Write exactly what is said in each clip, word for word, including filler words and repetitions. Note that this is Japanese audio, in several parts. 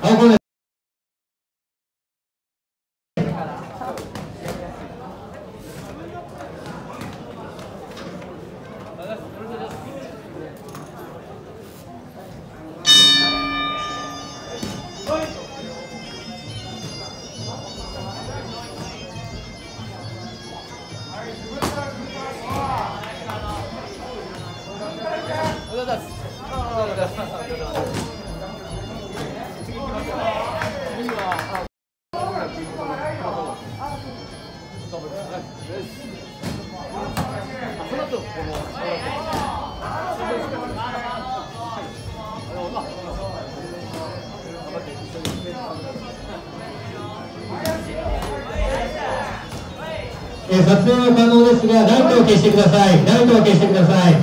はい、撮影は可能ですが、ライトを消してください。ライトを消してください。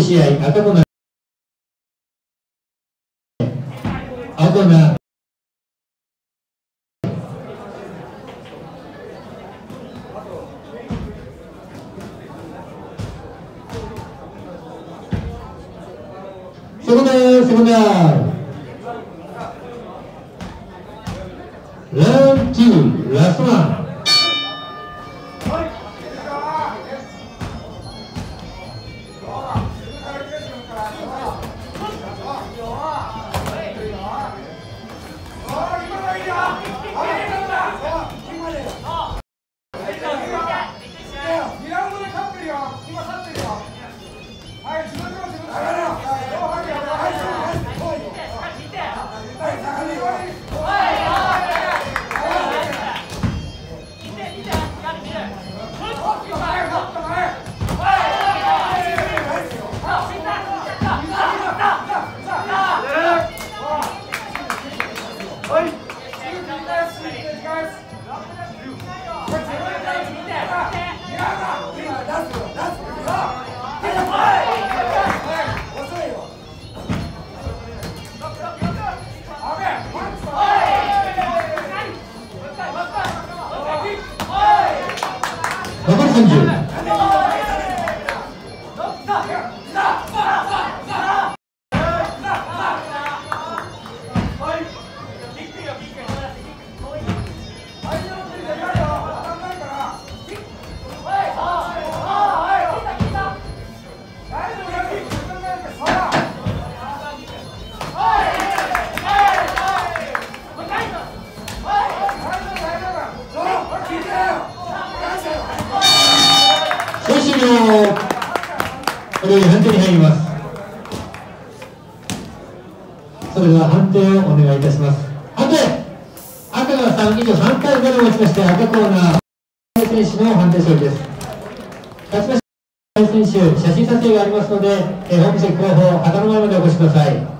試合アコナアコナセコナーセコナーランチューラスマン写真撮影がありますので、本部席後方、頭前までお越しください。